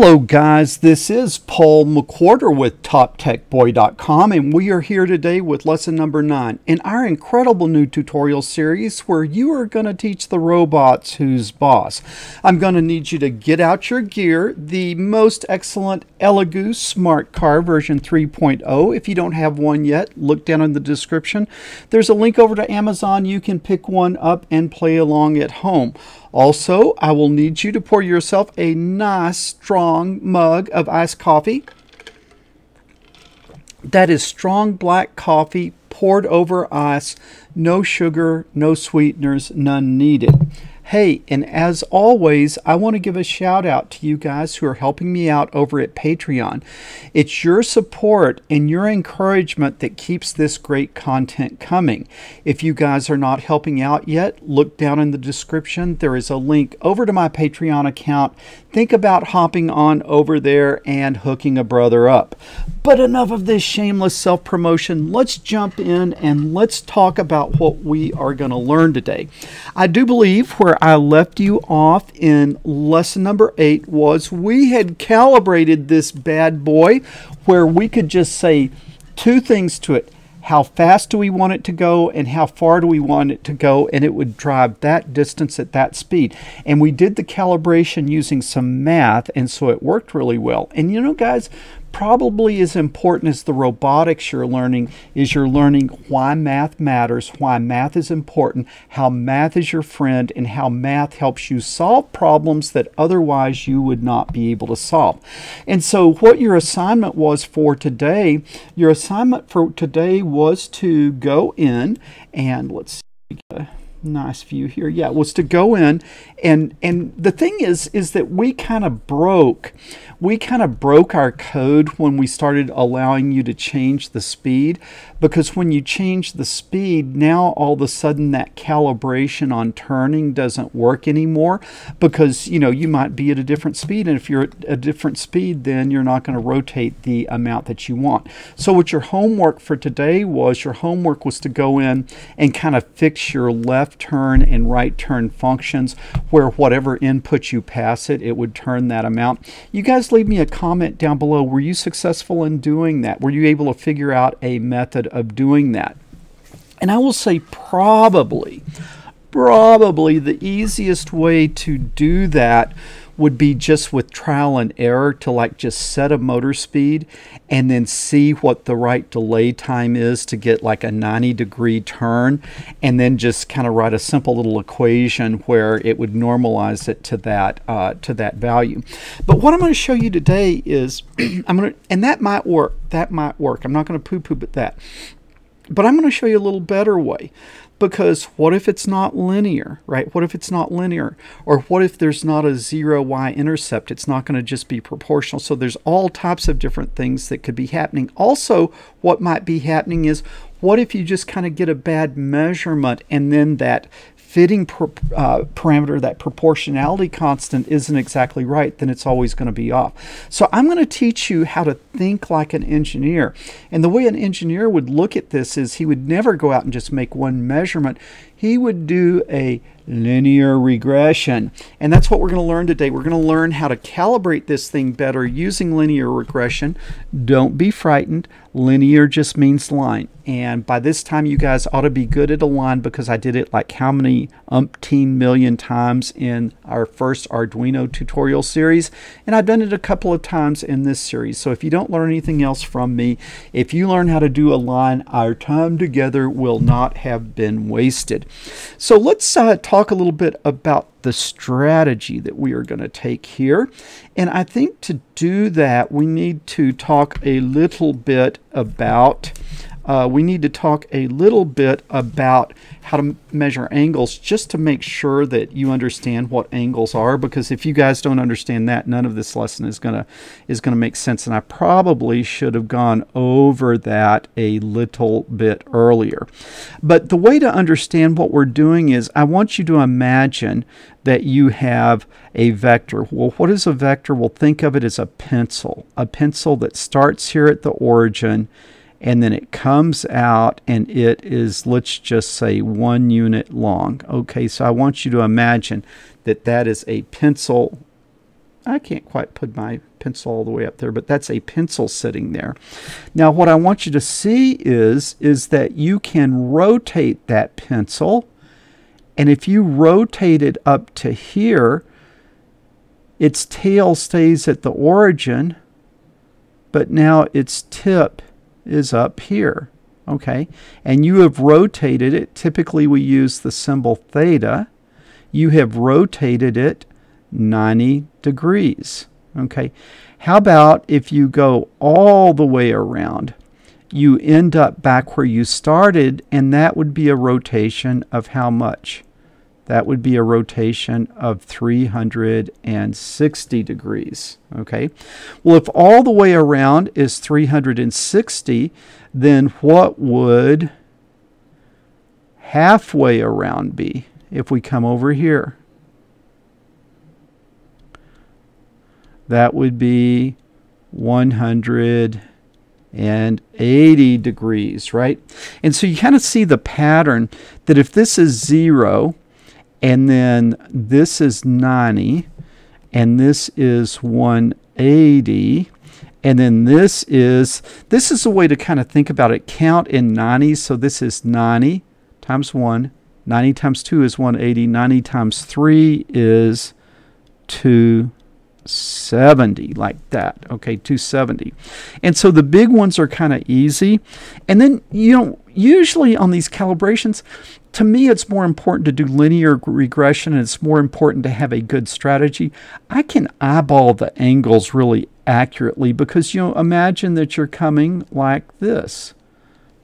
Hello guys, this is Paul McWhorter with TopTechBoy.com, and we are here today with lesson number 9 in our incredible new tutorial series where you are going to teach the robots who's boss. I'm going to need you to get out your gear, the most excellent Elegoo Smart Car version 3.0. If you don't have one yet, look down in the description. There's a link over to Amazon. You can pick one up and play along at home. Also, I will need you to pour yourself a nice strong mug of iced coffee. That is strong black coffee poured over ice. No sugar, no sweeteners, none needed. Hey, and as always, I want to give a shout out to you guys who are helping me out over at Patreon. It's your support and your encouragement that keeps this great content coming. If you guys are not helping out yet, look down in the description. There is a link over to my Patreon account. Think about hopping on over there and hooking a brother up. But enough of this shameless self-promotion. Let's jump in and let's talk about what we are going to learn today. I do believe where I left you off in lesson number 8 was we had calibrated this bad boy where we could just say two things to it. How fast do we want it to go, and how far do we want it to go, and it would drive that distance at that speed. And we did the calibration using some math, and so it worked really well. And you know, guys, probably as important as the robotics you're learning is you're learning why math matters, why math is important, how math is your friend, and how math helps you solve problems that otherwise you would not be able to solve. And so what your assignment was for today, was to go in and let's see. Nice view here. Yeah, was to go in and the thing is that we kind of broke our code when we started allowing you to change the speed, because when you change the speed, now all of a sudden that calibration on turning doesn't work anymore, because you know you might be at a different speed, and if you're at a different speed, then you're not going to rotate the amount that you want. So what your homework for today was, your homework was to go in and kind of fix your left turn and right turn functions, where whatever input you pass it, it would turn that amount. You guys leave me a comment down below. Were you successful in doing that? Were you able to figure out a method of doing that? And I will say probably the easiest way to do that would be just with trial and error, to like just set a motor speed and then see what the right delay time is to get like a 90-degree turn, and then just kind of write a simple little equation where it would normalize it to that value. But what I'm going to show you today is and that might work. That might work. I'm not going to poo-poo at that. But I'm going to show you a little better way, because what if it's not linear, right? What if it's not linear? Or what if there's not a zero y-intercept? It's not going to just be proportional. So there's all types of different things that could be happening. Also, what might be happening is, what if you just kind of get a bad measurement, and then that fitting parameter, that proportionality constant, isn't exactly right? Then it's always going to be off. So I'm going to teach you how to think like an engineer. And the way an engineer would look at this is he would never go out and just make one measurement. He would do a linear regression. And that's what we're going to learn today. We're going to learn how to calibrate this thing better using linear regression. Don't be frightened. Linear just means line. And by this time, you guys ought to be good at a line, because I did it like how many umpteen million times in our first Arduino tutorial series. And I've done it a couple of times in this series. So if you don't learn anything else from me, if you learn how to do a line, our time together will not have been wasted. So let's talk a little bit about the strategy that we are going to take here. And I think to do that, we need to talk a little bit about how to measure angles, just to make sure that you understand what angles are, because if you guys don't understand that, none of this lesson is gonna make sense. And I probably should have gone over that a little bit earlier. But the way to understand what we're doing is, I want you to imagine that you have a vector. Well, what is a vector? Well, think of it as a pencil that starts here at the origin, and then it comes out, and it is, let's just say, 1 unit long. Okay, so I want you to imagine that that is a pencil I can't quite put my pencil all the way up there, but that's a pencil sitting there. Now what I want you to see is that you can rotate that pencil, and if you rotate it up to here, its tail stays at the origin, but now its tip is up here. Okay, and you have rotated it. Typically we use the symbol theta. You have rotated it 90 degrees. Okay, how about if you go all the way around? You end up back where you started, and that would be a rotation of how much? That would be a rotation of 360 degrees. Okay, well, if all the way around is 360, then what would halfway around be? If we come over here, that would be 180 degrees, right? And so you kind of see the pattern that if this is 0, and then this is 90, and this is 180, and then this is a way to kind of think about it. Count in 90, so this is 90 times 1. 90 times 2 is 180. 90 times 3 is 270, like that. Okay, 270. And so the big ones are kind of easy. And then, you know, usually on these calibrations, to me it's more important to do linear regression, and it's more important to have a good strategy. I can eyeball the angles really accurately because, you know, imagine that you're coming like this.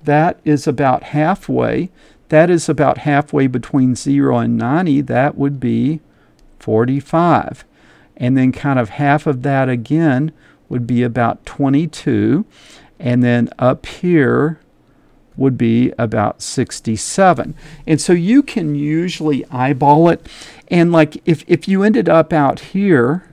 That is about halfway. That is about halfway between 0 and 90. That would be 45. And then kind of half of that again would be about 22. And then up here would be about 67. And so you can usually eyeball it. And like if you ended up out here,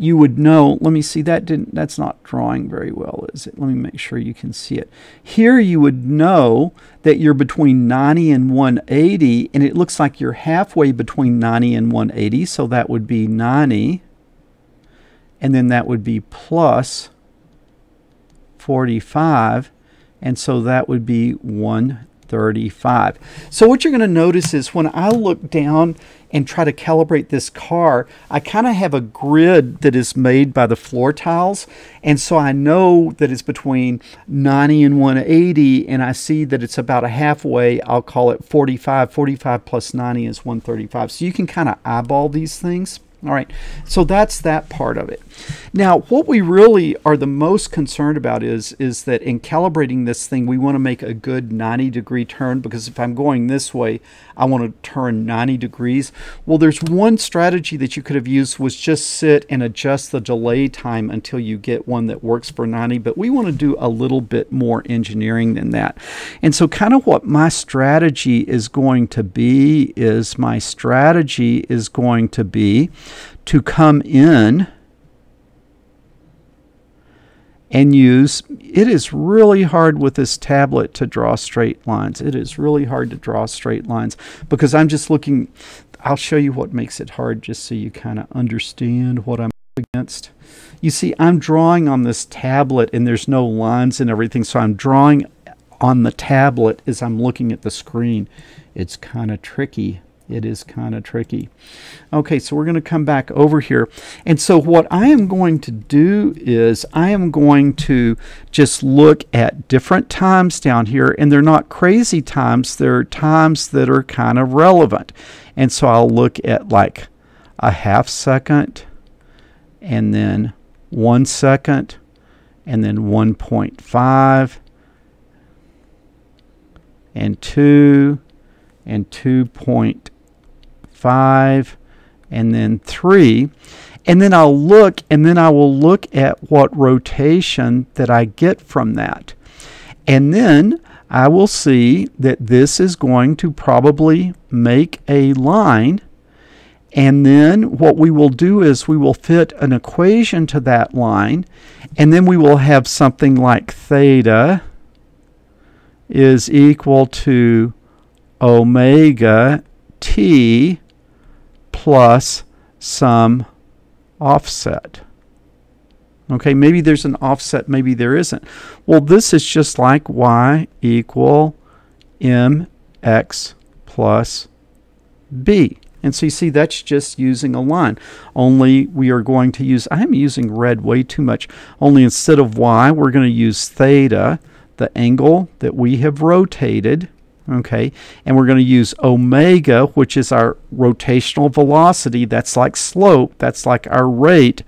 you would know, let me see, that's not drawing very well, is it? Let me make sure you can see it. Here you would know that you're between 90 and 180, and it looks like you're halfway between 90 and 180, so that would be 90, and then that would be plus 45, and so that would be 135. So what you're going to notice is when I look down and try to calibrate this car, I kind of have a grid that is made by the floor tiles, and so I know that it's between 90 and 180, and I see that it's about a halfway. I'll call it 45. 45 plus 90 is 135. So you can kind of eyeball these things. All right, so that's that part of it. Now, what we really are the most concerned about is that in calibrating this thing, we want to make a good 90-degree turn, because if I'm going this way, I want to turn 90 degrees. Well, there's one strategy that you could have used, was just sit and adjust the delay time until you get one that works for 90, but we want to do a little bit more engineering than that. And so kind of what my strategy is going to be is to come in and use, it is really hard with this tablet to draw straight lines. It is really hard to draw straight lines because I'm just looking, I'll show you what makes it hard just so you kind of understand what I'm up against. You see, I'm drawing on this tablet and there's no lines and everything, so I'm drawing on the tablet as I'm looking at the screen. It's kind of tricky. It is kind of tricky. Okay, so we're going to come back over here. And so what I am going to do is I am going to just look at different times down here, and they're not crazy times. They're times that are kind of relevant. And so I'll look at like a half second, and then 1 second, and then 1.5, and 2, and 2.5, and then 3, and then I'll look, and then I will look at what rotation that I get from that. And then I will see that this is going to probably make a line, and then what we will do is we will fit an equation to that line, and then we will have something like theta is equal to omega t plus some offset. Okay, maybe there's an offset, maybe there isn't. Well, this is just like y equal mx plus b. And so you see, that's just using a line. Only we are going to use, I'm using red way too much, only instead of y, we're going to use theta, the angle that we have rotated, okay, and we're going to use omega, which is our rotational velocity, that's like slope, that's like our rate,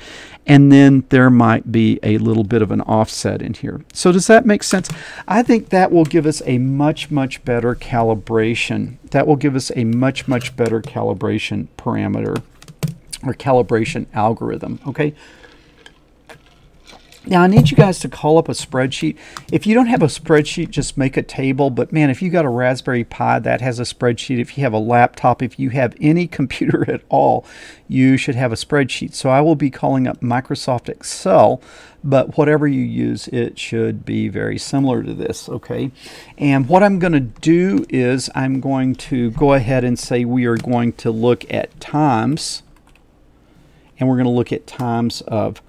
and then there might be a little bit of an offset in here. So does that make sense? I think that will give us a much, much better calibration. That will give us a much, much better calibration parameter or calibration algorithm, okay? Now, I need you guys to call up a spreadsheet. If you don't have a spreadsheet, just make a table. But, man, if you got a Raspberry Pi, that has a spreadsheet. If you have a laptop, if you have any computer at all, you should have a spreadsheet. So I will be calling up Microsoft Excel, but whatever you use, it should be very similar to this, okay? And what I'm going to do is I'm going to go ahead and say we are going to look at times, and we're going to look at times of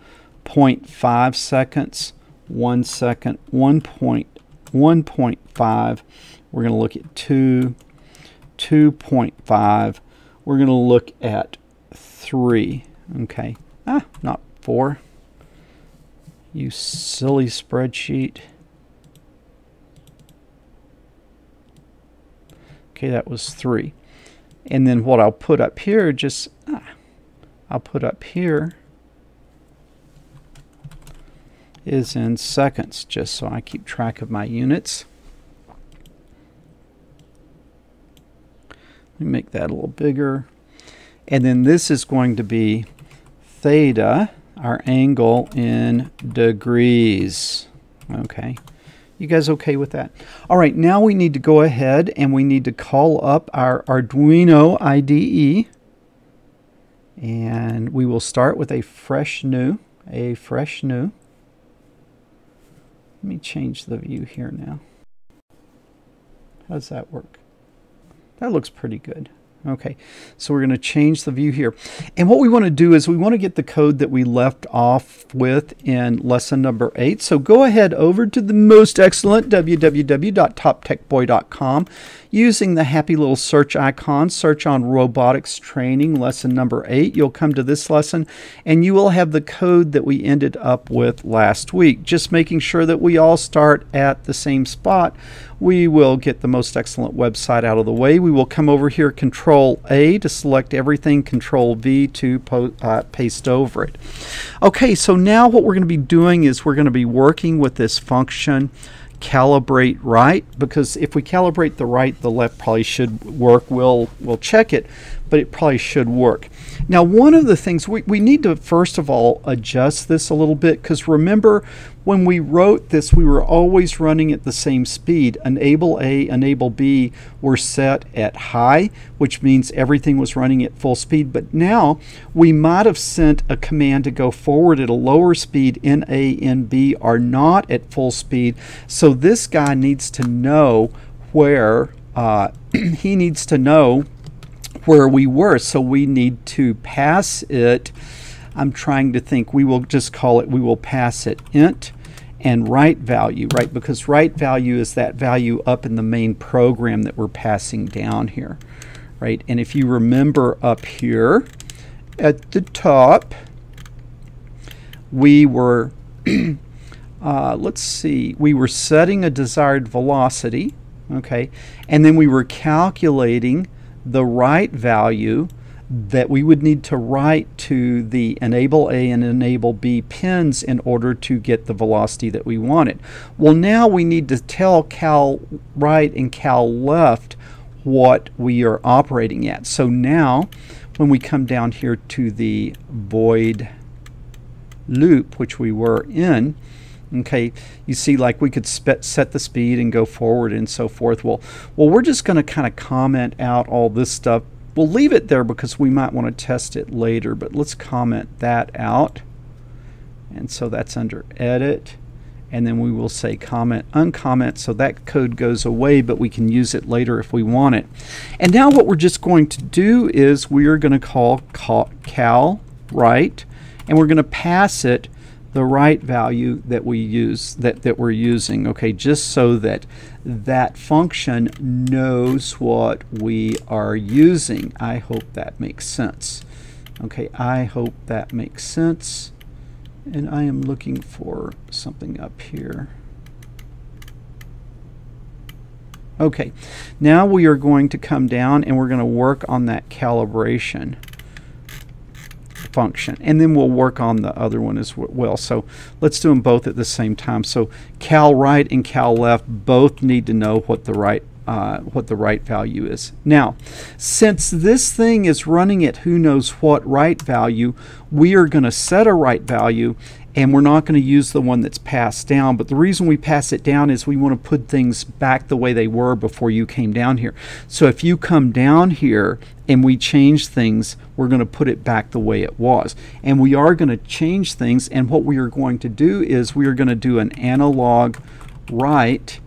0.5 seconds, 1 second, 1.5. We're going to look at 2, 2.5. We're going to look at 3. Okay. Ah, not 4. You silly spreadsheet. Okay, that was 3. And then what I'll put up here, just, I'll put up here, is in seconds, just so I keep track of my units. Let me make that a little bigger. And then this is going to be theta, our angle, in degrees. Okay. You guys okay with that? All right, now we need to go ahead and we need to call up our Arduino IDE. And we will start with a fresh new, Let me change the view here now. How does that work? That looks pretty good. Okay, so we're going to change the view here. And what we want to do is we want to get the code that we left off with in lesson number 8. So go ahead over to the most excellent www.toptechboy.com. Using the happy little search icon, search on robotics training lesson number 8. You'll come to this lesson and you will have the code that we ended up with last week. Just making sure that we all start at the same spot. We will get the most excellent website out of the way. We will come over here, Control A to select everything, Control V to paste over it. Okay, so now what we're going to be doing is we're going to be working with this function calibrate right, because if we calibrate the right, the left probably should work. We'll check it, but it probably should work. Now, one of the things we need to, first of all, adjust this a little bit, because remember when we wrote this, we were always running at the same speed. Enable A, enable B were set at high, which means everything was running at full speed. But now we might have sent a command to go forward at a lower speed. N, A, N, B are not at full speed. So this guy needs to know where, he needs to know where we were. So we need to pass it. I'm trying to think. We will just call it, we will pass it int and right value, right? Because right value is that value up in the main program that we're passing down here, right? And if you remember up here at the top, we were, let's see, we were setting a desired velocity, okay? And then we were calculating the right value that we would need to write to the enable A and enable B pins in order to get the velocity that we wanted. Well, now we need to tell cal right and cal left what we are operating at. So now when we come down here to the void loop, which we were in, okay, you see, like we could set the speed and go forward and so forth. Well, we're just going to kind of comment out all this stuff. We'll leave it there because we might want to test it later, but let's comment that out. And so that's under edit. And then we will say comment, uncomment. So that code goes away, but we can use it later if we want it. And now what we're just going to do is we are going to call cal right and we're going to pass it the right value that we use, that we're using, okay, just so that that function knows what we are using. I hope that makes sense. Okay, I hope that makes sense. And I am looking for something up here. Okay, now we are going to come down and we're going to work on that calibration function, and then we'll work on the other one as well. So let's do them both at the same time. So cal right and cal left both need to know what the right value is. Now, since this thing is running at who knows what right value, we are going to set a right value, and we're not going to use the one that's passed down. But the reason we pass it down is we want to put things back the way they were before you came down here. So if you come down here and we change things, we're going to put it back the way it was. And we are going to change things, and what we are going to do is we are going to do an analog right,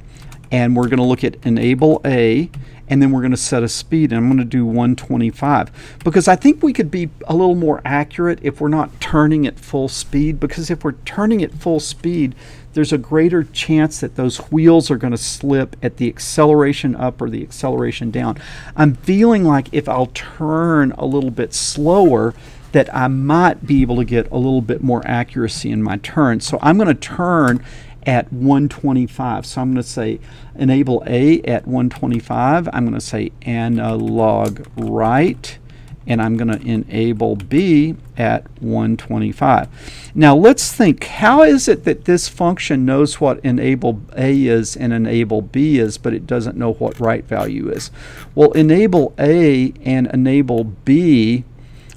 and we're going to look at enable A, and then we're going to set a speed, and I'm going to do 125, because I think we could be a little more accurate if we're not turning at full speed, because if we're turning at full speed, there's a greater chance that those wheels are going to slip at the acceleration up or the acceleration down. I'm feeling like if I'll turn a little bit slower, that I might be able to get a little bit more accuracy in my turn. So I'm going to turn at 125. So I'm going to say enable A at 125. I'm going to say analog right, and I'm going to enable B at 125. Now let's think, how is it that this function knows what enable A is and enable B is, but it doesn't know what right value is? Well, enable A and enable B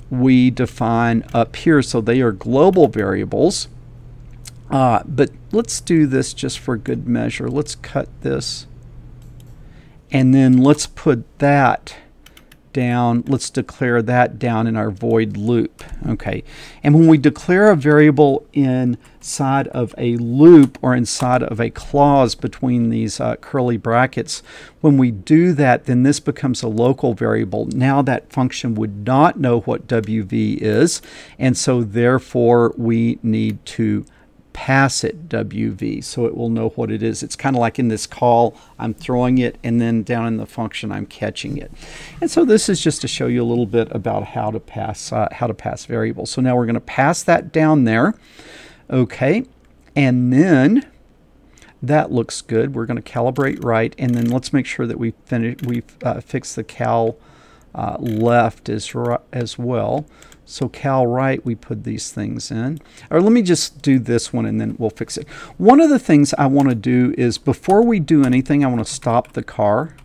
we define up here, so they are global variables. But let's do this just for good measure. Let's cut this, and then let's put that down. Let's declare that down in our void loop. Okay, and when we declare a variable inside of a loop or inside of a clause between these curly brackets, when we do that, then this becomes a local variable. Now that function would not know what WV is, and so therefore we need to pass it WV so it will know what it is. It's kind of like in this call, I'm throwing it, and then down in the function I'm catching it. And so this is just to show you a little bit about how to pass variables. So now we're going to pass that down there. Okay, and then that looks good. We're going to calibrate right, and then let's make sure that we fix the cal left as well. So cal right, we put these things in. Or let me just do this one and then we'll fix it. One of the things I want to do is before we do anything, I want to stop the car.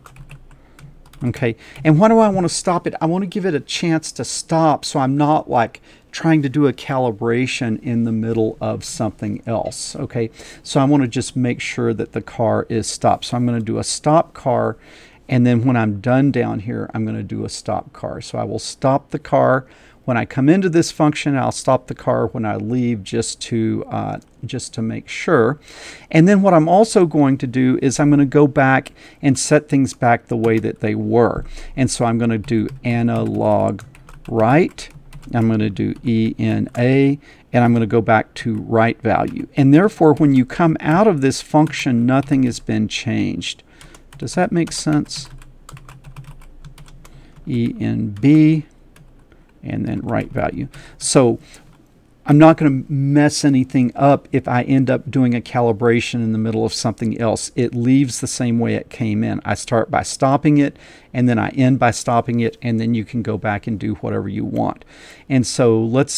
Okay, and why do I want to stop it? I want to give it a chance to stop so I'm not like trying to do a calibration in the middle of something else. Okay, so I want to just make sure that the car is stopped. So I'm going to do a stop car, and then when I'm done down here, I'm going to do a stop car. So I will stop the car when I come into this function. I'll stop the car when I leave, just to make sure. And then what I'm also going to do is I'm going to go back and set things back the way that they were. And so I'm going to do analog right. I'm going to do ENA, and I'm going to go back to right value. And therefore, when you come out of this function, nothing has been changed. Does that make sense? ENB. And then right value. So I'm not going to mess anything up if I end up doing a calibration in the middle of something else. It leaves the same way it came in. I start by stopping it, and then I end by stopping it, and then you can go back and do whatever you want. And so let's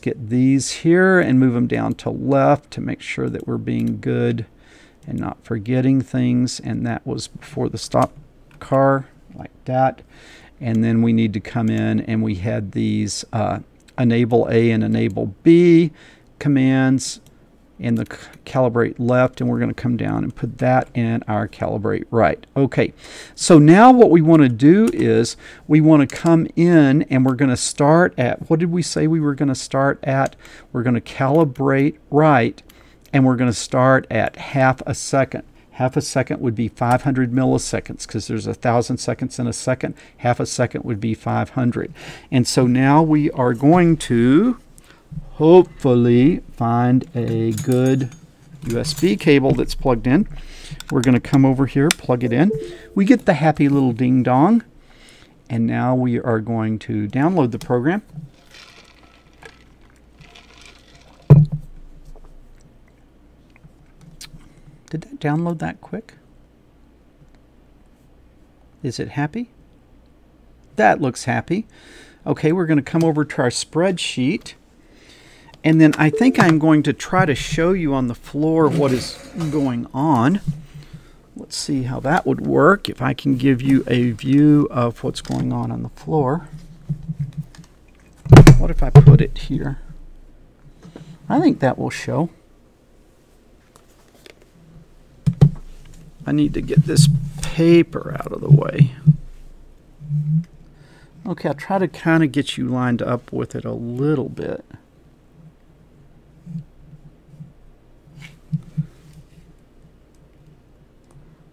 get these here and move them down to left to make sure that we're being good and not forgetting things. And that was before the stop car, like that. And then we need to come in, and we had these enable A and enable B commands in the calibrate left, and we're going to come down and put that in our calibrate right. Okay, so now what we want to do is we want to come in, and we're going to start at, what did we say we were going to start at? We're going to calibrate right, and we're going to start at half a second. Half a second would be 500 milliseconds, because there's 1,000 seconds in a second. Half a second would be 500. And so now we are going to hopefully find a good USB cable that's plugged in. We're going to come over here, plug it in. We get the happy little ding-dong. And now we are going to download the program. Did that download that quick? Is it happy? That looks happy. Okay, we're going to come over to our spreadsheet. And then I think I'm going to try to show you on the floor what is going on. Let's see how that would work if I can give you a view of what's going on the floor. What if I put it here? I think that will show. I need to get this paper out of the way. Okay, I'll try to kind of get you lined up with it a little bit.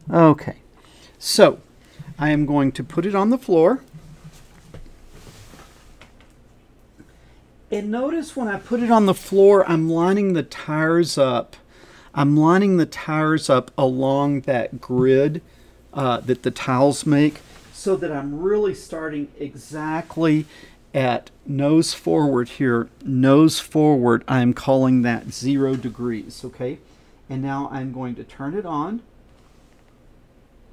Okay, so I am going to put it on the floor. And notice when I put it on the floor, I'm lining the tires up. I'm lining the tires up along that grid that the tiles make, so that I'm really starting exactly at nose forward here. Nose forward, I'm calling that 0 degrees, okay? And now I'm going to turn it on.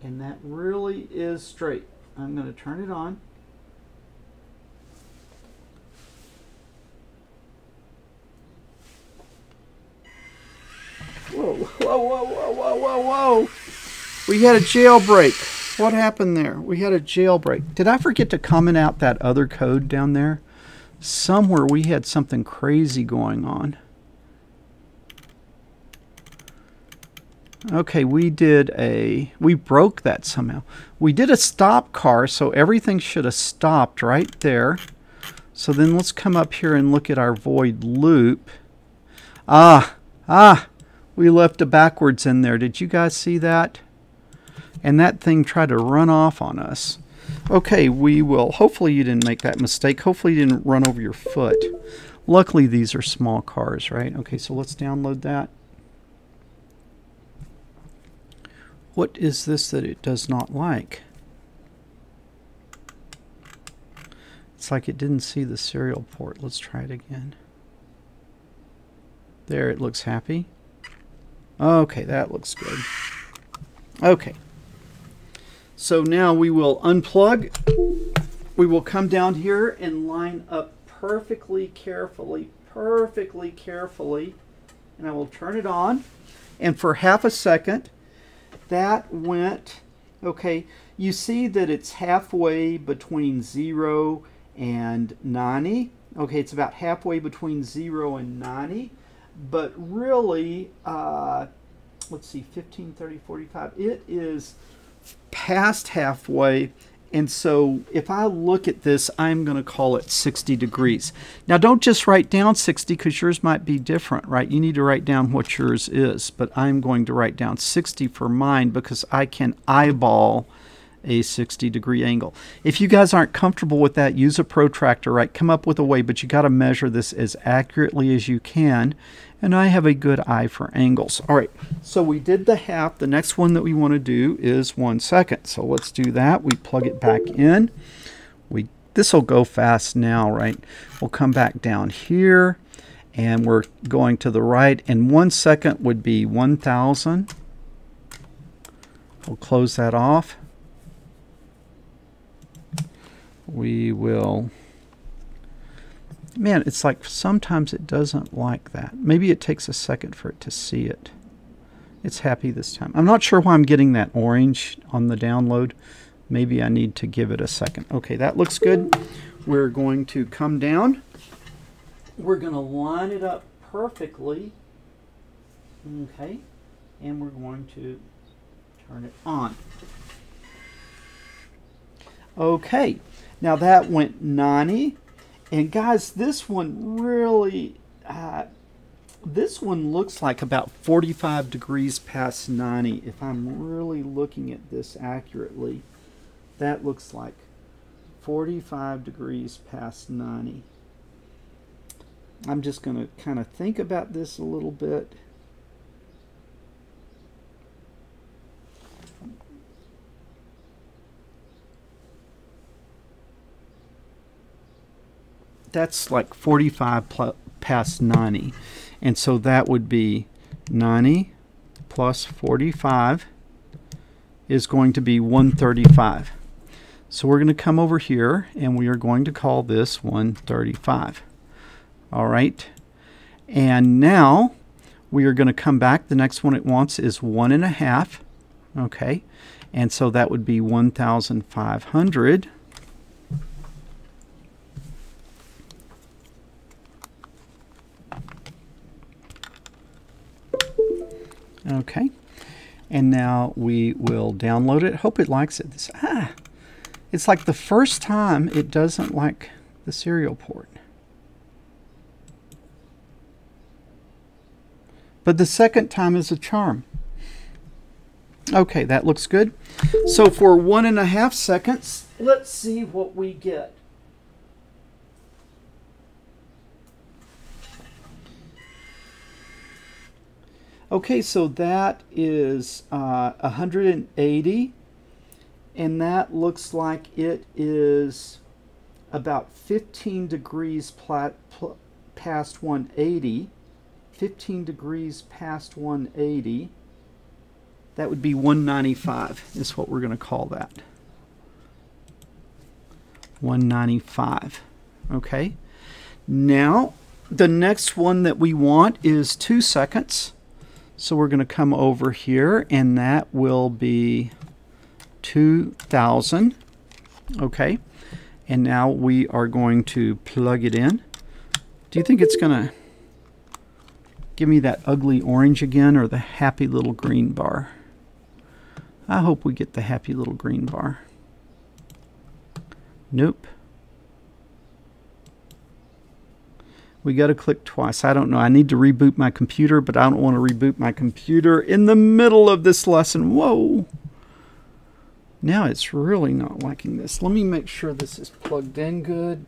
And that really is straight. I'm going to turn it on. Whoa, whoa, whoa, whoa, whoa, whoa, whoa. We had a jailbreak. What happened there? We had a jailbreak. Did I forget to comment out that other code down there? Somewhere we had something crazy going on. Okay, we broke that somehow. We did a stop car, so everything should have stopped right there. So then let's come up here and look at our void loop. We left a backwards in there. Did you guys see that? And that thing tried to run off on us. Okay, we will, hopefully you didn't make that mistake. Hopefully you didn't run over your foot. Luckily these are small cars, right? Okay, so let's download that. What is this that it does not like? It's like it didn't see the serial port. Let's try it again. There, it looks happy. Okay, that looks good. Okay. So now we will unplug. We will come down here and line up perfectly carefully. And I will turn it on. And for half a second, that went, okay, you see that it's halfway between 0 and 90. Okay, it's about halfway between 0 and 90. But really, let's see, 15, 30, 45. It is past halfway. And so if I look at this, I'm going to call it 60 degrees. Now, don't just write down 60 because yours might be different, right? You need to write down what yours is. But I'm going to write down 60 for mine because I can eyeball a 60-degree angle. If you guys aren't comfortable with that, use a protractor, right? Come up with a way, but you got to measure this as accurately as you can. And I have a good eye for angles. All right, so we did the half. The next one that we want to do is 1 second. So let's do that. We plug it back in. This will go fast now, right? We'll come back down here, and we're going to the right. And 1 second would be 1,000. We'll close that off. We will, man, it's like sometimes it doesn't like that. Maybe it takes a second for it to see it. It's happy this time. I'm not sure why I'm getting that orange on the download. Maybe I need to give it a second. Okay, that looks good. We're going to come down. We're going to line it up perfectly. Okay, and we're going to turn it on. Okay. Now that went 90, and guys, this one really, this one looks like about 45 degrees past 90. If I'm really looking at this accurately, that looks like 45 degrees past 90. I'm just going to kind of think about this a little bit. That's like 45 past 90, and so that would be 90 plus 45 is going to be 135. So we're going to come over here and we are going to call this 135. All right, and now we are going to come back. The next one it wants is 1.5. Okay, and so that would be 1,500. Okay, and now we will download it. Hope it likes it. It's like the first time it doesn't like the serial port. But the second time is a charm. Okay, that looks good. So for 1.5 seconds, let's see what we get. Okay, so that is 180, and that looks like it is about 15 degrees past 180. 15 degrees past 180. That would be 195 is what we're going to call that. 195. Okay. Now, the next one that we want is 2 seconds. So we're going to come over here, and that will be 2,000. Okay, and now we are going to plug it in. Do you think it's going to give me that ugly orange again, or the happy little green bar? I hope we get the happy little green bar. Nope. We got to click twice. I don't know. I need to reboot my computer, but I don't want to reboot my computer in the middle of this lesson. Whoa. Now it's really not liking this. Let me make sure this is plugged in good.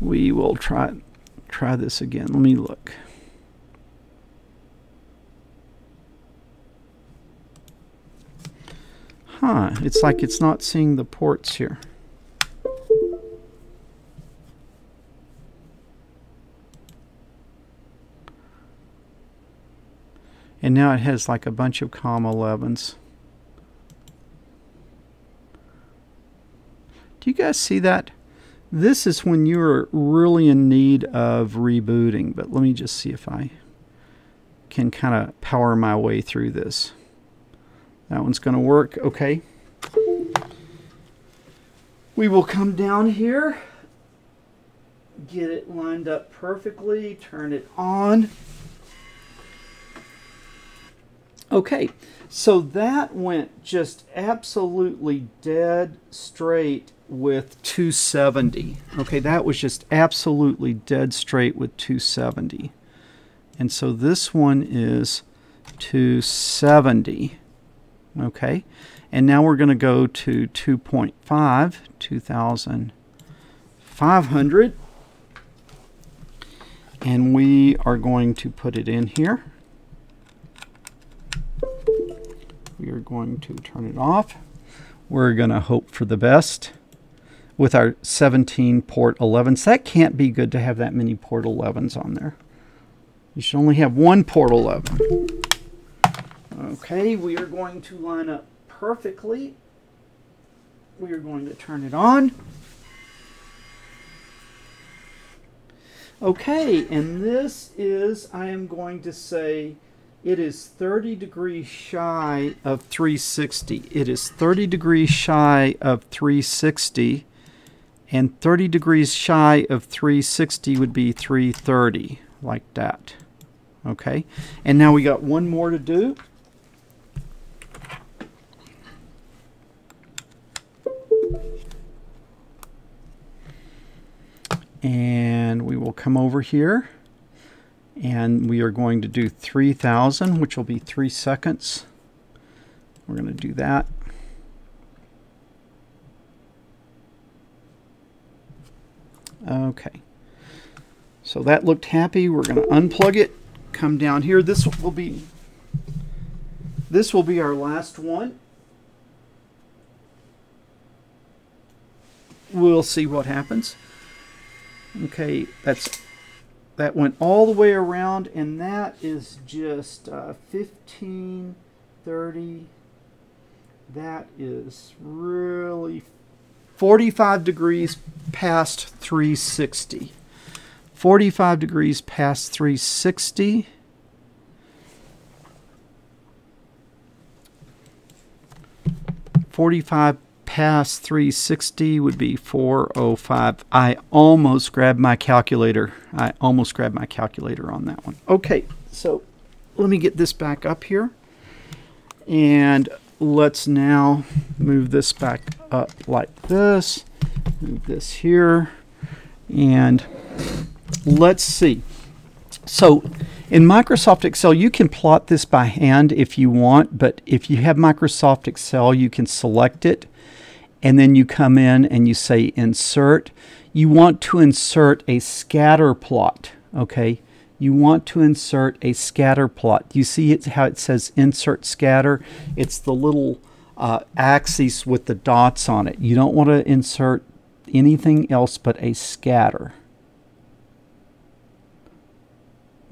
We will try this again. Let me look. Huh. It's like it's not seeing the ports here. And now it has like a bunch of COM11s. Do you guys see that? This is when you're really in need of rebooting. But let me just see if I can kind of power my way through this. That one's going to work. Okay. We will come down here, get it lined up perfectly, turn it on. Okay, so that went just absolutely dead straight with 270. Okay, that was just absolutely dead straight with 270. And so this one is 270. Okay, and now we're going to go to 2.5, 2,500. And we are going to put it in here. We are going to turn it off. We're going to hope for the best with our 17 port 11s. That can't be good to have that many port 11s on there. You should only have one port 11. Okay, we are going to line up perfectly. We are going to turn it on. Okay, and this is, I am going to say, it is 30 degrees shy of 360. It is 30 degrees shy of 360, and 30 degrees shy of 360 would be 330, like that. Okay, and now we got one more to do. And we will come over here. And we are going to do 3,000, which will be 3 seconds. We're going to do that. Okay. So that looked happy. We're going to unplug it, come down here. This will be our last one. We'll see what happens. Okay, that went all the way around, and that is just 15, 30. That is really 45 degrees past 360. 45 degrees past 360. Past 360 would be 405. I almost grabbed my calculator. On that one. Okay, so let me get this back up here. And let's now move this back up like this. Move this here. And let's see. So in Microsoft Excel, you can plot this by hand if you want, but if you have Microsoft Excel, you can select it. And then you come in and you say insert. You want to insert a scatter plot, okay? You want to insert a scatter plot. You see how it says insert scatter? It's the little axis with the dots on it. You don't want to insert anything else but a scatter.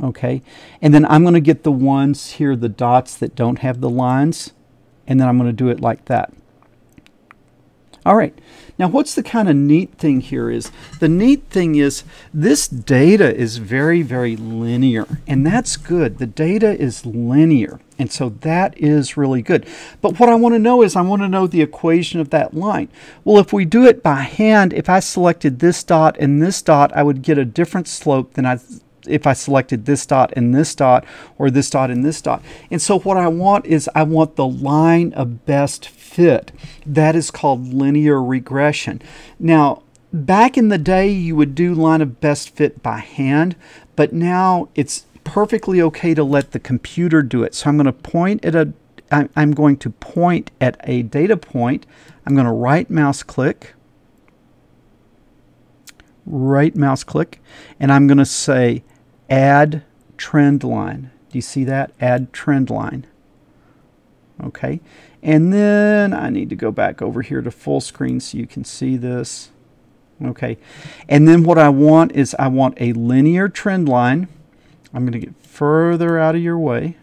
Okay, and then I'm going to get the ones here, the dots that don't have the lines, and then I'm going to do it like that. All right, now what's the kind of neat thing here is, the neat thing is this data is very, very linear, and that's good. The data is linear, and so that is really good. But what I want to know is, I want to know the equation of that line. Well, if we do it by hand, if I selected this dot and this dot, I would get a different slope than if I selected this dot and this dot, or this dot and this dot. And so what I want is, I want the line of best fit. That is called linear regression. Now, back in the day, you would do line of best fit by hand, but now it's perfectly okay to let the computer do it. So I'm going to point at a, I'm going to point at a data point. I'm going to right mouse click, and I'm going to say add trend line. Do you see that? Add trend line. Okay, and then I need to go back over here to full screen so you can see this. Okay, and then what I want is, I want a linear trend line. I'm going to get further out of your way.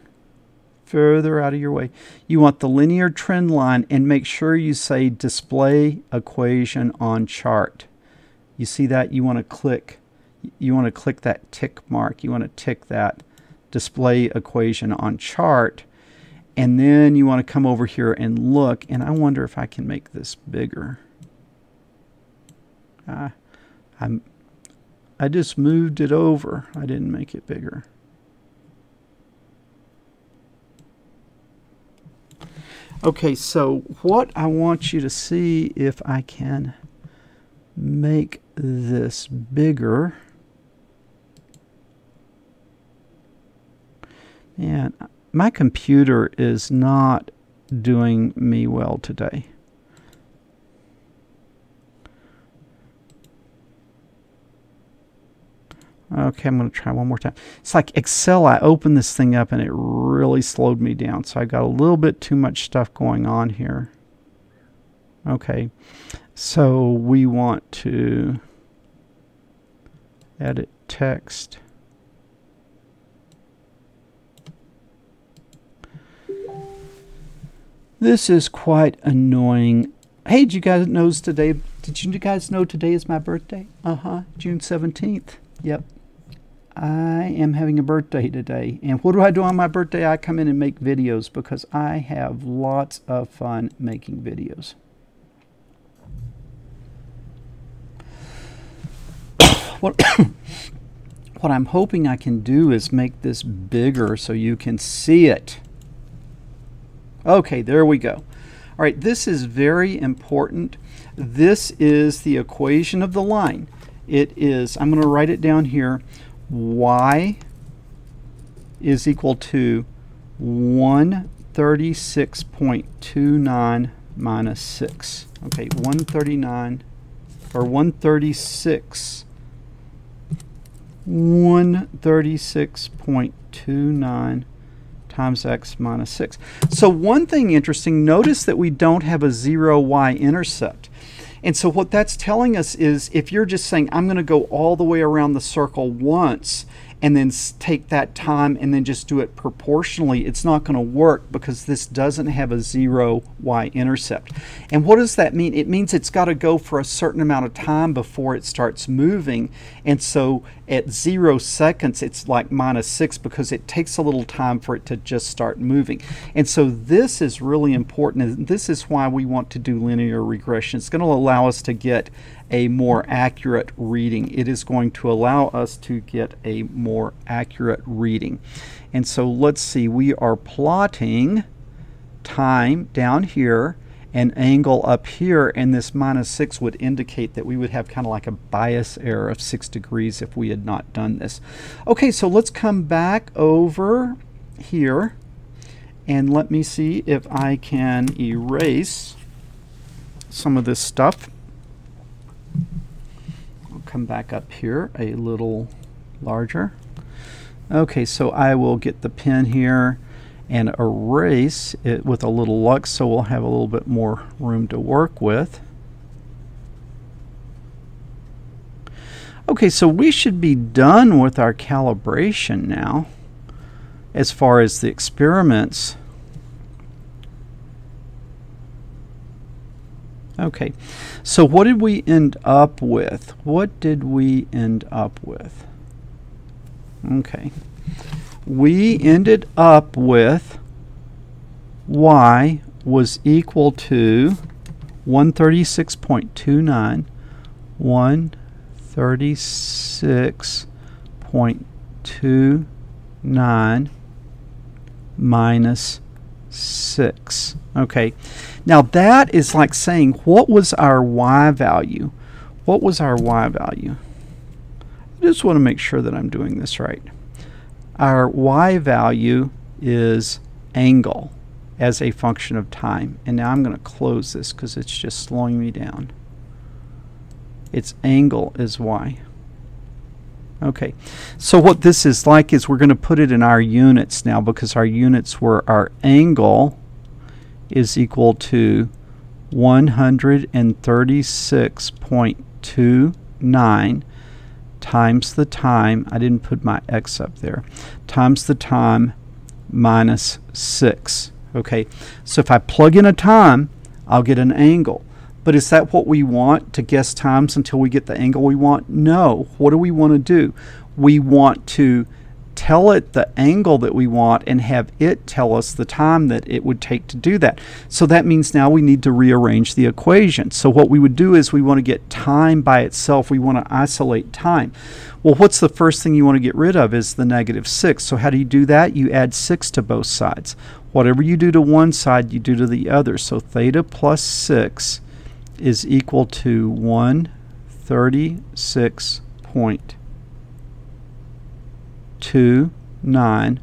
You want the linear trend line, and make sure you say display equation on chart. You see that? You want to click. You want to click that tick mark. You want to tick that display equation on chart. And then you want to come over here and look. And I wonder if I can make this bigger. I just moved it over. I didn't make it bigger. Okay, so what I want you to see, if I can make this bigger. And my computer is not doing me well today. Okay, I'm going to try one more time. It's like Excel. I opened this thing up and it really slowed me down. So I got a little bit too much stuff going on here. Okay, so we want to edit text. This is quite annoying. Hey, did you guys know today is my birthday? June 17th. Yep. I am having a birthday today. And what do I do on my birthday? I come in and make videos, because I have lots of fun making videos. What I'm hoping I can do is make this bigger so you can see it. Okay, there we go. All right, this is very important. This is the equation of the line. It is, I'm going to write it down here, y is equal to 136.29 minus 6. Okay, 136 136.29 times x minus 6. So one thing interesting, notice that we don't have a zero y-intercept. And so what that's telling us is if you're just saying, I'm going to go all the way around the circle once and then take that time and then just do it proportionally, it's not going to work because this doesn't have a zero y-intercept. And what does that mean? It means it's got to go for a certain amount of time before it starts moving. And so at 0 seconds, it's like -6 because it takes a little time for it to just start moving. And so this is really important. And this is why we want to do linear regression. It's going to allow us to get a more accurate reading. It is going to allow us to get a more accurate reading. And so let's see, we are plotting time down here, an angle up here, and this -6 would indicate that we would have kind of like a bias error of 6 degrees if we had not done this. Okay, so let's come back over here and let me see if I can erase some of this stuff. I'll come back up here a little larger. Okay, so I will get the pen here and erase it with a little luck, so we'll have a little bit more room to work with. Okay, so we should be done with our calibration now as far as the experiments. Okay, so what did we end up with? What did we end up with? Okay, we ended up with y was equal to 136.29, 136.29 minus 6. Okay, now that is like saying, what was our y value? What was our y value? I just want to make sure that I'm doing this right. Our y value is angle as a function of time. And now I'm going to close this because it's just slowing me down. Its angle is y. Okay, so what this is like is we're going to put it in our units now because our units were our angle is equal to 136.29 times the time, I didn't put my x up there, times the time minus 6. Okay, so if I plug in a time, I'll get an angle. But is that what we want, to guess times until we get the angle we want? No. What do we want to do? We want to tell it the angle that we want and have it tell us the time that it would take to do that. So that means now we need to rearrange the equation. So what we would do is we want to get time by itself. We want to isolate time. Well, what's the first thing you want to get rid of is the -6. So how do you do that? You add 6 to both sides. Whatever you do to one side, you do to the other. So theta plus 6 is equal to 136.29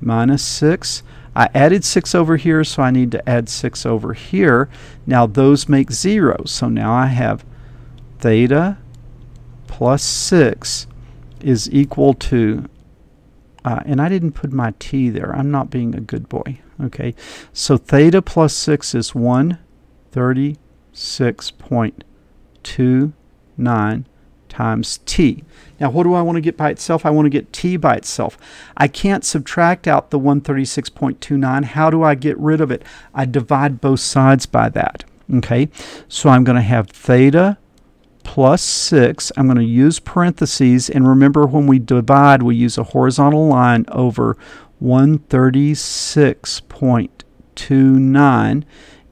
minus 6. I added 6 over here, so I need to add 6 over here. Now those make 0. So now I have theta plus 6 is equal to, and I didn't put my t there. I'm not being a good boy. Okay, so theta plus 6 is 136.29 times t. Now what do I want to get by itself? I want to get t by itself. I can't subtract out the 136.29. How do I get rid of it? I divide both sides by that. Okay, so I'm going to have theta plus 6. I'm going to use parentheses, and remember when we divide we use a horizontal line over 136.29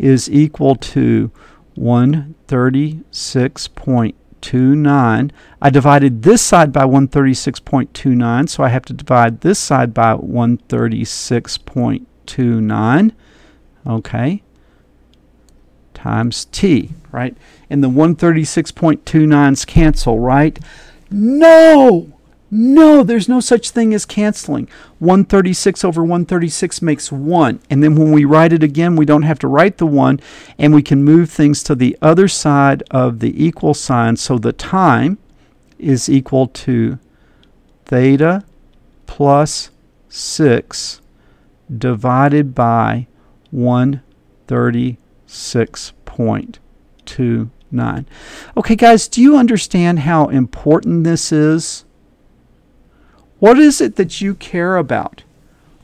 is equal to 136.29. I divided this side by 136.29, so I have to divide this side by 136.29, okay, times t, right? And the 136.29's cancel, right? No! No, there's no such thing as canceling. 136 over 136 makes 1. And then when we write it again, we don't have to write the 1, and we can move things to the other side of the equal sign. So the time is equal to theta plus 6 divided by 136.29. Okay, guys, do you understand how important this is? What is it that you care about?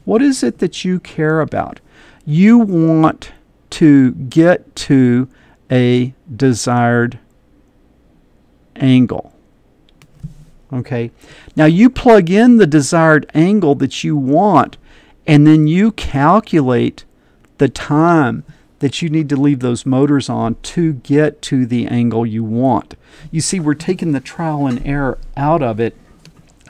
What is it that you care about? You want to get to a desired angle. Okay, now you plug in the desired angle that you want, and then you calculate the time that you need to leave those motors on to get to the angle you want. You see, we're taking the trial and error out of it,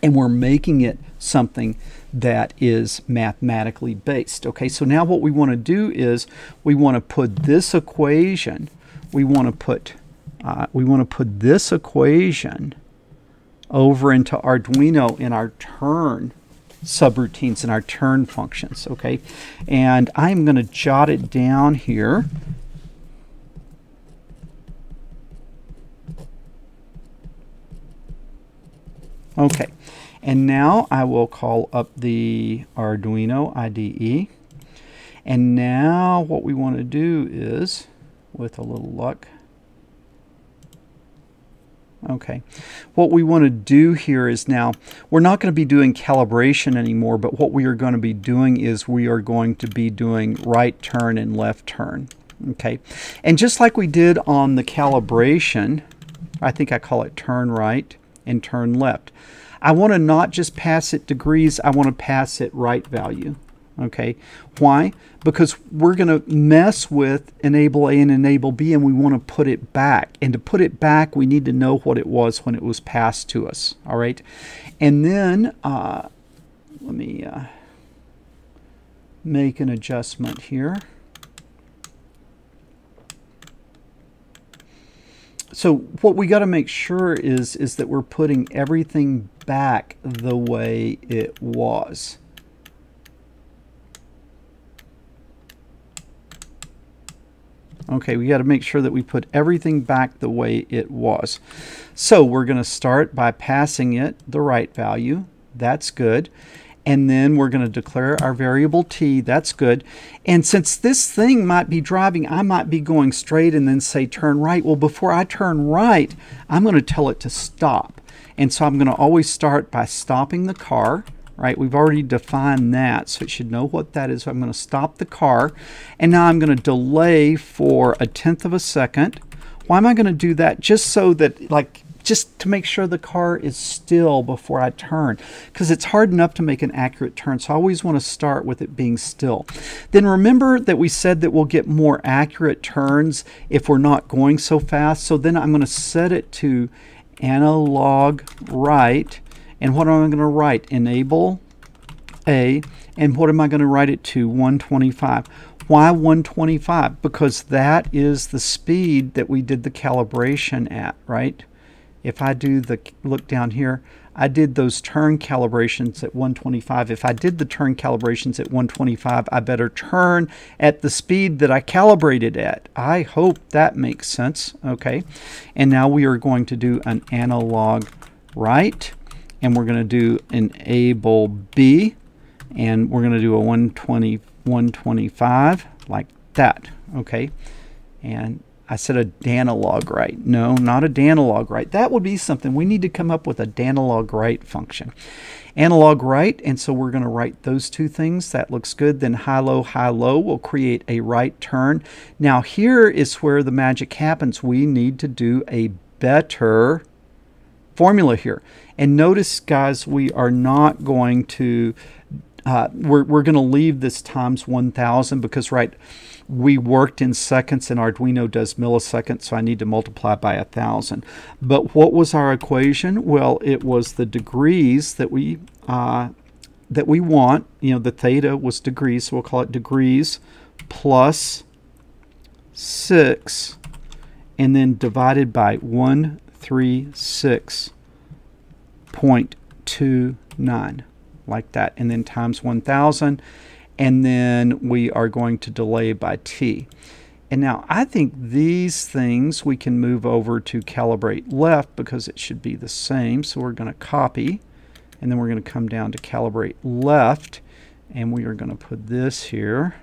and we're making it something that is mathematically based. Okay, so now what we want to do is we want to put this equation, we want to put this equation over into Arduino in our turn subroutines and our turn functions. Okay, and I'm going to jot it down here. Okay, and now I will call up the Arduino IDE, and now what we want to do is, with a little luck, okay, what we want to do here is, now we're not going to be doing calibration anymore, but what we are going to be doing is we are going to be doing right turn and left turn. Okay, and just like we did on the calibration, I think I call it turn right and turn left. I want to not just pass it degrees, I want to pass it right value. Okay, why? Because we're going to mess with enable A and enable B, and we want to put it back. And to put it back, we need to know what it was when it was passed to us. All right, and then let me make an adjustment here. So what we got to make sure is that we're putting everything back the way it was. Okay, we got to make sure that we put everything back the way it was. So we're going to start by passing it the right value. That's good. And then we're going to declare our variable t. That's good. And since this thing might be driving, I might be going straight and then say turn right. Well, before I turn right, I'm going to tell it to stop. And so I'm going to always start by stopping the car. Right, we've already defined that, so it should know what that is. I'm going to stop the car, and now I'm going to delay for 1/10 of a second. Why am I going to do that? Just so that, like, just to make sure the car is still before I turn, because it's hard enough to make an accurate turn, so I always want to start with it being still. Then remember that we said that we'll get more accurate turns if we're not going so fast, so then I'm going to set it to analog right. And what am I going to write? Enable A. And what am I going to write it to? 125. Why 125? Because that is the speed that we did the calibration at, right? If I do the look down here, I did those turn calibrations at 125. If I did the turn calibrations at 125, I better turn at the speed that I calibrated at. I hope that makes sense. Okay. And now we are going to do an analog right. And we're going to do enable B, and we're going to do a 120, 125 like that. Okay, and I said a danalog right. No, not a danalog right. That would be something we need to come up with, a danalog right function. Analog right, and so we're going to write those two things. That looks good. Then high low will create a right turn. Now here is where the magic happens. We need to do a better formula here. And notice, guys, we are not going to, we're going to leave this times 1,000 because, right, we worked in seconds and Arduino does milliseconds, so I need to multiply by 1,000. But what was our equation? Well, it was the degrees that we want. You know, the theta was degrees, so we'll call it degrees plus 6 and then divided by 136.29 like that, and then times 1,000, and then we are going to delay by t. And now I think these things we can move over to calibrate left because it should be the same, so we're going to copy, and then we're going to come down to calibrate left, and we are going to put this here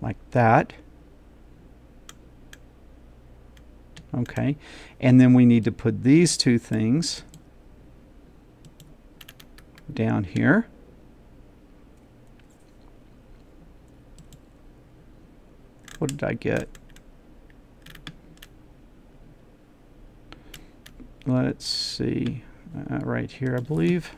like that. Okay, and then we need to put these two things down here. What did I get? Let's see, right here, I believe.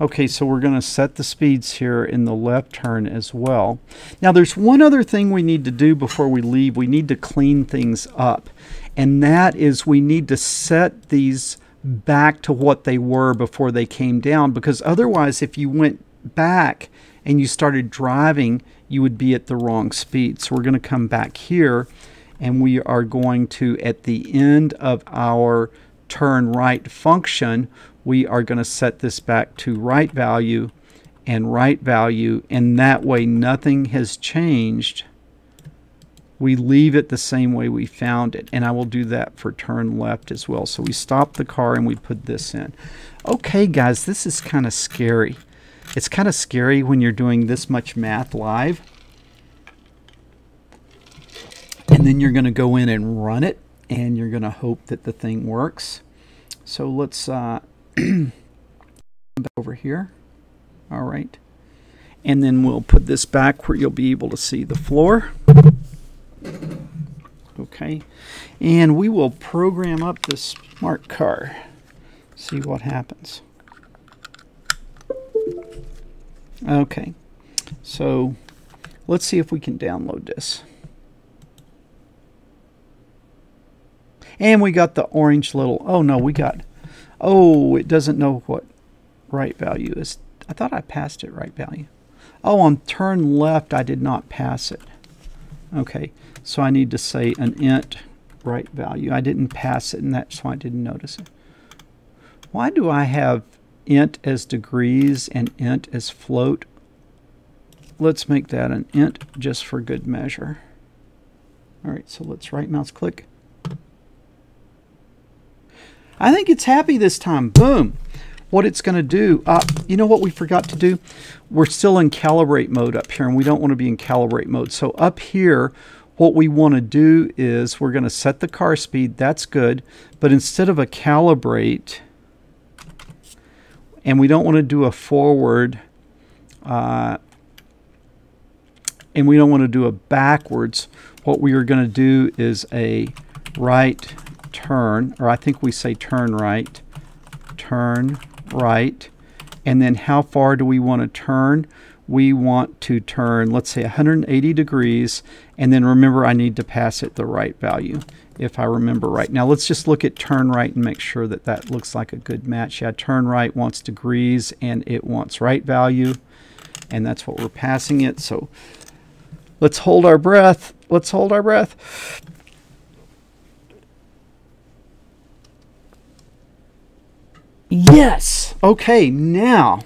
Okay, so we're going to set the speeds here in the left turn as well. Now there's one other thing we need to do before we leave. We need to clean things up, and that is we need to set these back to what they were before they came down, because otherwise if you went back and you started driving, you would be at the wrong speed. So we're going to come back here, and we are going to, at the end of our turn right function, we are going to set this back to right value, and that way nothing has changed. We leave it the same way we found it, and I will do that for turn left as well. So we stop the car and we put this in. Okay guys, this is kind of scary. It's kind of scary when you're doing this much math live, and then you're going to go in and run it, and you're going to hope that the thing works. So let's come back over here. All right. And then we'll put this back where you'll be able to see the floor. Okay. And we will program up this smart car. See what happens. Okay. So let's see if we can download this. And we got the orange little, oh no, we got, oh, it doesn't know what right value is. I thought I passed it right value. Oh, on turn left, I did not pass it. Okay, so I need to say an int right value. I didn't pass it, and that's why I didn't notice it. Why do I have int as degrees and int as float? Let's make that an int just for good measure. All right, so let's right mouse click. I think it's happy this time. Boom. What it's going to do, you know what we forgot to do? We're still in calibrate mode up here, and we don't want to be in calibrate mode. So up here, what we want to do is we're going to set the car speed. That's good. But instead of a calibrate, and we don't want to do a forward, and we don't want to do a backwards. What we are going to do is a right turn, or I think we say turn right, and then how far do we want to turn? We want to turn, let's say 180 degrees, and then remember I need to pass it the right value, if I remember right. Now let's just look at turn right and make sure that that looks like a good match. Yeah, turn right wants degrees, and it wants right value, and that's what we're passing it, so let's hold our breath. Let's hold our breath. Yes! Okay, now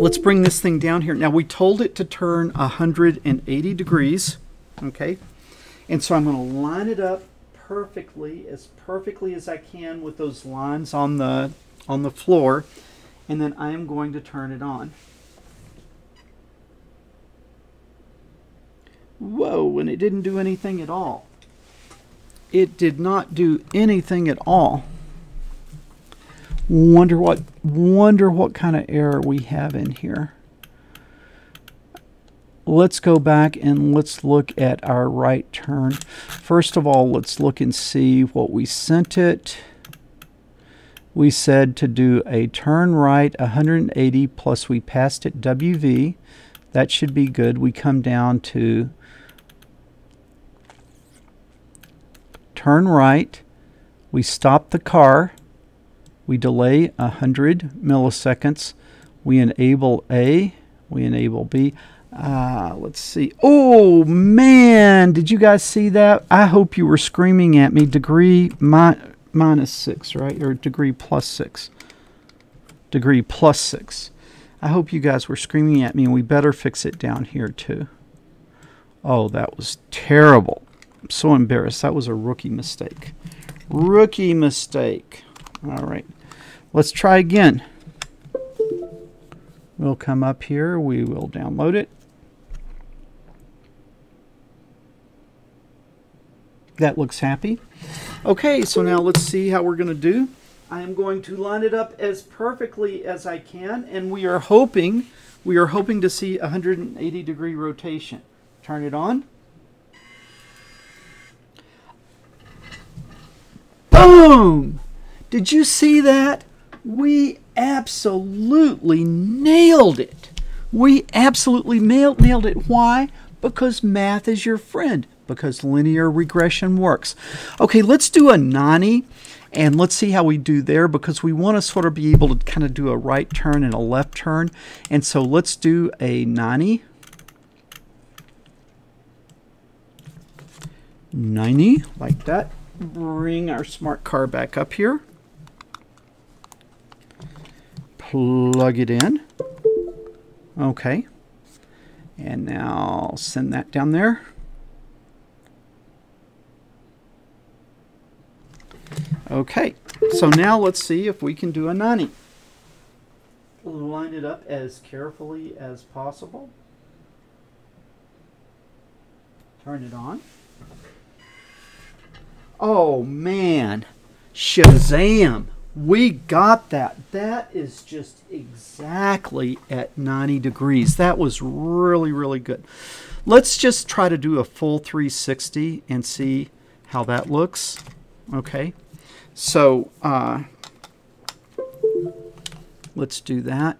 let's bring this thing down here. Now we told it to turn 180 degrees, okay? And so I'm going to line it up perfectly as I can with those lines on the floor, and then I am going to turn it on. Whoa, and it didn't do anything at all. It did not do anything at all. Wonder what kind of error we have in here. Let's go back and let's look at our right turn. First of all, let's look and see what we sent it. We said to do a turn right 180 plus we passed it WV. That should be good. We come down to turn right. We stop the car. We delay 100 milliseconds. We enable A. We enable B. Let's see. Oh, man. Did you guys see that? I hope you were screaming at me. Degree minus 6, right? Or degree plus 6. Degree plus 6. I hope you guys were screaming at me, and we better fix it down here, too. Oh, that was terrible. I'm so embarrassed. That was a rookie mistake. Rookie mistake. All right, let's try again. We'll come up here. We will download it. That looks happy. Okay, so now let's see how we're going to do. I am going to line it up as perfectly as I can, and we are hoping to see 180-degree rotation. Turn it on. Boom! Did you see that? We absolutely nailed it. We absolutely nailed it. Why? Because math is your friend. Because linear regression works. Okay, let's do a 90, and let's see how we do there, because we want to sort of be able to kind of do a right turn and a left turn. And so let's do a 90, like that. Bring our smart car back up here. Plug it in. Okay. And now send that down there. Okay, so now let's see if we can do a 90. We'll line it up as carefully as possible. Turn it on. Oh man, Shazam! We got that. That is just exactly at 90 degrees. That was really, really good. Let's just try to do a full 360 and see how that looks. Okay. So let's do that.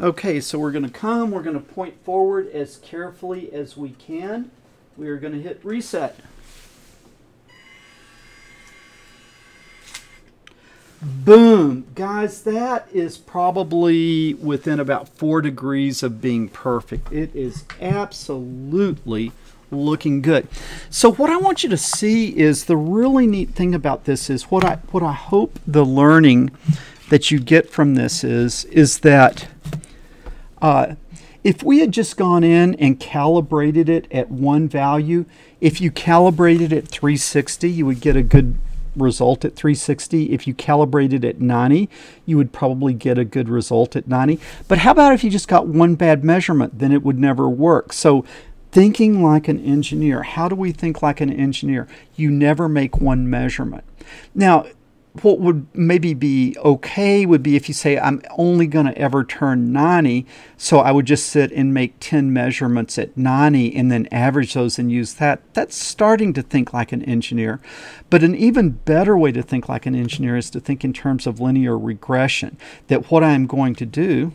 Okay, so we're going to point forward as carefully as we can. We are going to hit reset. Boom! Guys, that is probably within about 4 degrees of being perfect. It is absolutely looking good. So what I want you to see is the really neat thing about this is what I hope the learning that you get from this is that if we had just gone in and calibrated it at one value, if you calibrated it at 360, you would get a good result at 360. If you calibrated at 90, you would probably get a good result at 90. But how about if you just got one bad measurement? Then it would never work. So thinking like an engineer. How do we think like an engineer? You never make one measurement. Now, what would maybe be okay would be if you say, I'm only going to ever turn 90, so I would just sit and make 10 measurements at 90 and then average those and use that. That's starting to think like an engineer. But an even better way to think like an engineer is to think in terms of linear regression, that what I'm going to do,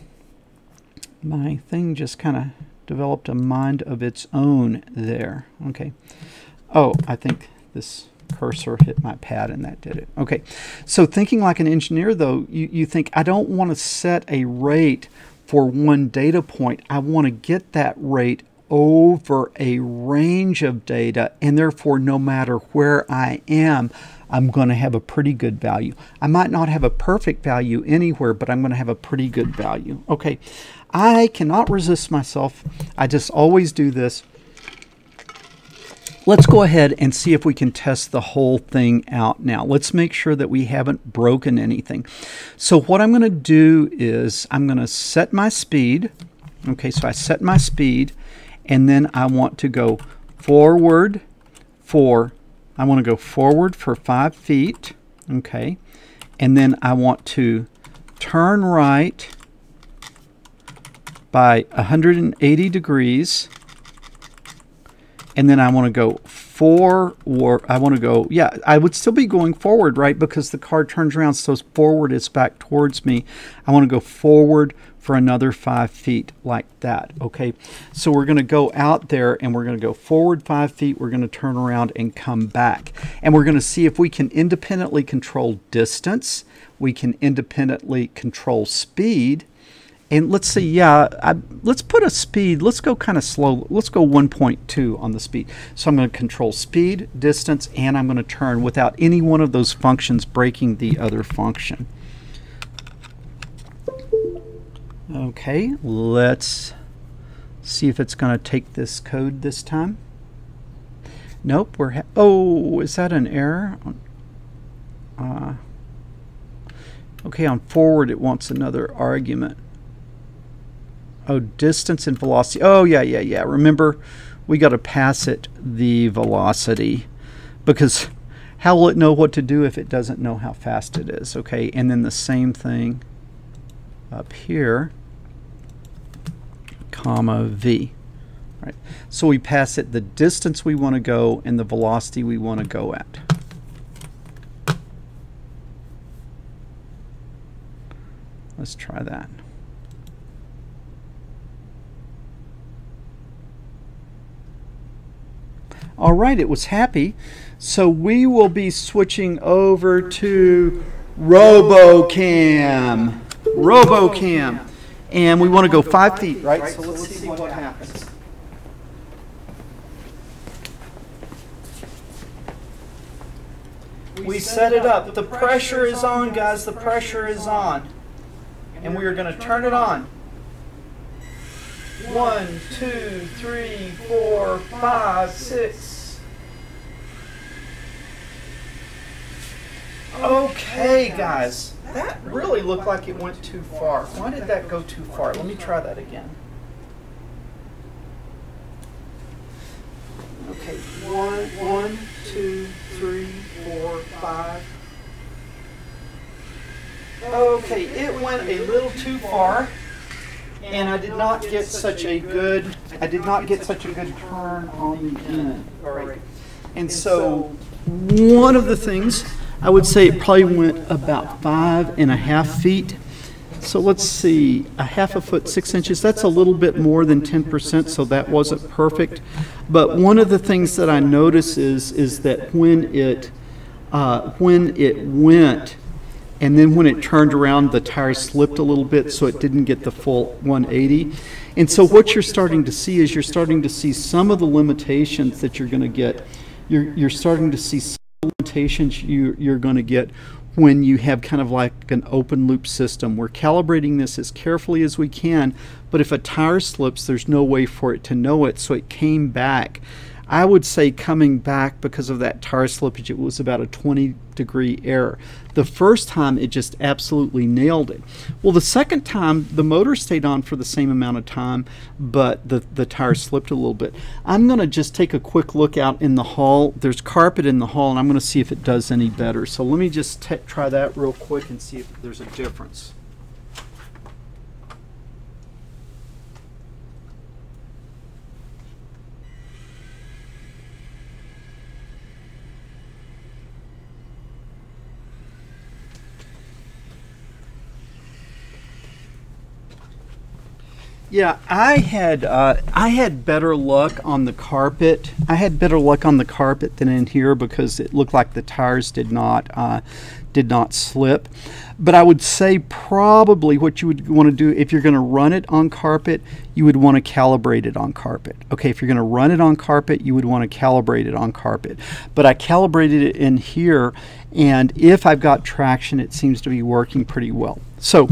my thing just kind of developed a mind of its own there. Okay. Oh, I think this cursor hit my pad and that did it. Okay, so thinking like an engineer though, you think, I don't want to set a rate for one data point. I want to get that rate over a range of data, and therefore no matter where I am, I'm going to have a pretty good value. I might not have a perfect value anywhere, but I'm going to have a pretty good value. Okay, I cannot resist myself. I just always do this. Let's go ahead and see if we can test the whole thing out now. Let's make sure that we haven't broken anything. So what I'm going to do is I'm going to set my speed. Okay, so I set my speed, and then I want to go forward for, I want to go forward for 5 feet. Okay, and then I want to turn right by 180 degrees. And then I want to go forward. I want to go, yeah, I would still be going forward, right? Because the car turns around, so forward is back towards me. I want to go forward for another 5 feet like that, okay? So we're going to go out there and we're going to go forward 5 feet. We're going to turn around and come back. And we're going to see if we can independently control distance. We can independently control speed. And let's see, yeah, let's put a speed, let's go kind of slow, let's go 1.2 on the speed. So I'm going to control speed, distance, and I'm going to turn without any one of those functions breaking the other function. Okay, let's see if it's going to take this code this time. Nope, oh, is that an error? Okay, on forward it wants another argument. Oh, distance and velocity. Oh, yeah. Remember, we got to pass it the velocity, because how will it know what to do if it doesn't know how fast it is? Okay, and then the same thing up here, comma v. All right, so we pass it the distance we want to go and the velocity we want to go at. Let's try that. All right, it was happy. So we will be switching over to RoboCam. RoboCam. And we want to go 5 feet, right? So let's see what happens. We set it up. The pressure is on, guys. The pressure is on. And we are going to turn it on. 1, 2, 3, 4, 5, 6. Okay, guys, that really looked like it went too far. Why did that go too far? Let me try that again. Okay, 1, 2, 3, 4, 5. Okay, it went a little too far. And I did not get such a good, turn on the end. All right. And so one of the things, I would say it probably went about 5.5 feet. So let's see, a half a foot, 6 inches. That's a little bit more than 10%, so that wasn't perfect. But one of the things that I notice is that when it went, and then when it turned around, the tire slipped a little bit, so it didn't get the full 180. And so what you're starting to see is some of the limitations that you're going to get. You're starting to see some limitations you're going to get when you have kind of like an open loop system. We're calibrating this as carefully as we can, but if a tire slips, there's no way for it to know it, so it came back. I would say coming back because of that tire slippage, it was about a 20-degree error. The first time, it just absolutely nailed it. Well, the second time, the motor stayed on for the same amount of time, but the tire slipped a little bit. I'm going to just take a quick look out in the hall. There's carpet in the hall, and I'm going to see if it does any better. So let me just try that real quick and see if there's a difference. Yeah, I had better luck on the carpet. I had better luck on the carpet than in here because it looked like the tires did not slip. But I would say probably what you would want to do if you're going to run it on carpet, you would want to calibrate it on carpet. Okay, if you're going to run it on carpet, you would want to calibrate it on carpet. But I calibrated it in here, and if I've got traction, it seems to be working pretty well. So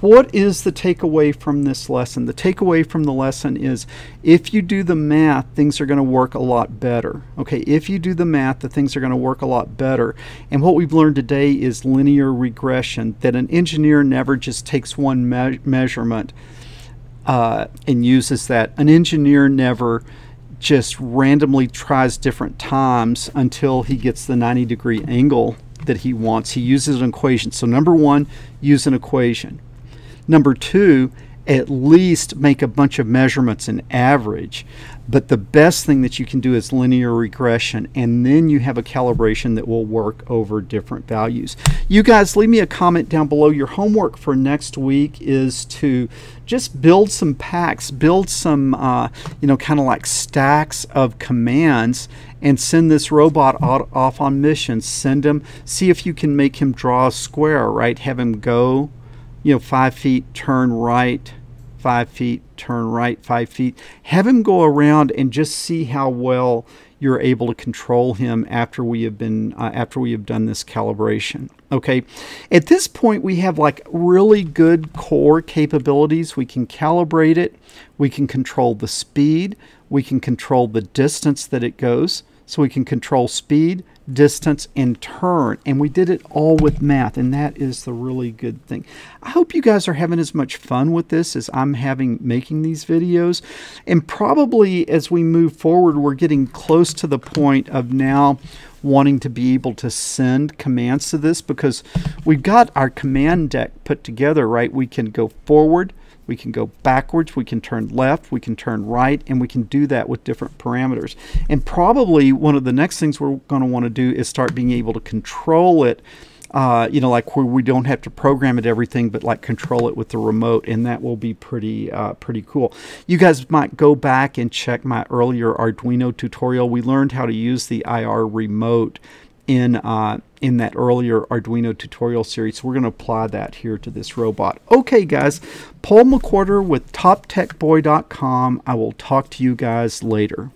what is the takeaway from this lesson? The takeaway from the lesson is if you do the math, things are going to work a lot better. Okay, if you do the math, the things are going to work a lot better. And what we've learned today is linear regression, that an engineer never just takes one measurement and uses that. An engineer never just randomly tries different times until he gets the 90-degree angle that he wants. He uses an equation. So number one, use an equation. Number two, at least make a bunch of measurements and average. But the best thing that you can do is linear regression, and then you have a calibration that will work over different values. You guys, leave me a comment down below. Your homework for next week is to just build some packs, build some, you know, kind of like stacks of commands, and send this robot off on missions. Send him, see if you can make him draw a square, right? Have him go, you know, 5 feet, turn right, 5 feet, turn right, 5 feet. Have him go around and just see how well you're able to control him after we have done this calibration. Okay, at this point we have like really good core capabilities. We can calibrate it, we can control the speed, we can control the distance that it goes. So we can control speed, distance, and turn. And we did it all with math, and that is the really good thing. I hope you guys are having as much fun with this as I'm having making these videos. And probably as we move forward, we're getting close to the point of now wanting to be able to send commands to this, because we've got our command deck put together, right? We can go forward, we can go backwards, we can turn left, we can turn right, and we can do that with different parameters. And probably one of the next things we're going to want to do is start being able to control it, you know, like where we don't have to program it everything, but like control it with the remote, and that will be pretty, pretty cool. You guys might go back and check my earlier Arduino tutorial. We learned how to use the IR remote in that earlier Arduino tutorial series. So we're going to apply that here to this robot. Okay, guys, Paul McWhorter with TopTechBoy.com. I will talk to you guys later.